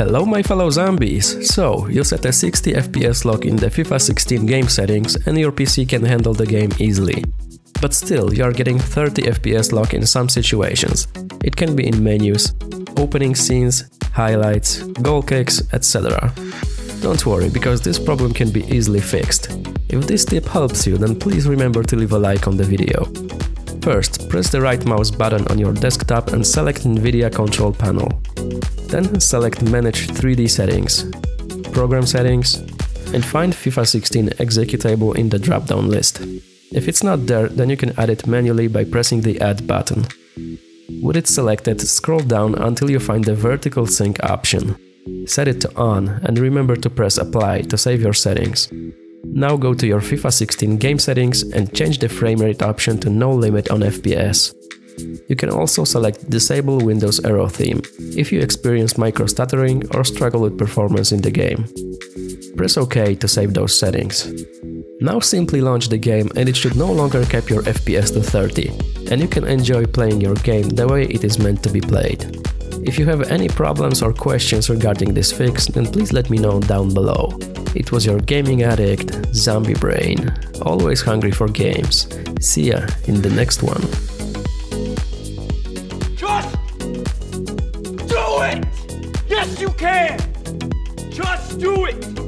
Hello my fellow zombies! So, you set a 60 FPS lock in the FIFA 16 game settings and your PC can handle the game easily. But still, you are getting 30 FPS lock in some situations. It can be in menus, opening scenes, highlights, goal kicks, etc. Don't worry, because this problem can be easily fixed. If this tip helps you, then please remember to leave a like on the video. First, press the right mouse button on your desktop and select NVIDIA Control Panel. Then select Manage 3D Settings, Program Settings, and find FIFA 16 executable in the drop-down list. If it's not there, then you can add it manually by pressing the Add button. With it selected, scroll down until you find the Vertical Sync option. Set it to On and remember to press Apply to save your settings. Now go to your FIFA 16 game settings and change the frame rate option to no limit on FPS. You can also select Disable Windows Aero Theme, if you experience micro-stuttering or struggle with performance in the game. Press OK to save those settings. Now simply launch the game and it should no longer cap your FPS to 30, and you can enjoy playing your game the way it is meant to be played. If you have any problems or questions regarding this fix, then please let me know down below. It was your gaming addict, Zombie Brain, always hungry for games. See ya in the next one. Just do it! Yes, you can! Just do it!